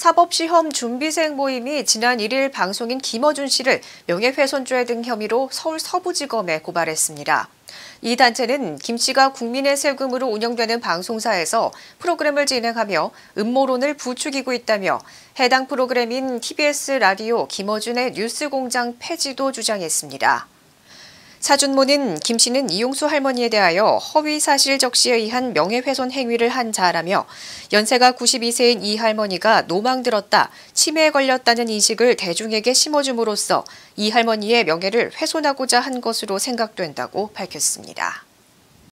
사법시험 준비생 모임이 지난 1일 방송인 김어준 씨를 명예훼손죄 등 혐의로 서울 서부지검에 고발했습니다. 이 단체는 김 씨가 국민의 세금으로 운영되는 방송사에서 프로그램을 진행하며 음모론을 부추기고 있다며 해당 프로그램인 TBS 라디오 김어준의 뉴스공장 폐지도 주장했습니다. 사준모는 김 씨는 이용수 할머니에 대하여 허위사실 적시에 의한 명예훼손 행위를 한 자라며 연세가 92세인 이 할머니가 노망들었다, 치매에 걸렸다는 인식을 대중에게 심어줌으로써 이 할머니의 명예를 훼손하고자 한 것으로 생각된다고 밝혔습니다.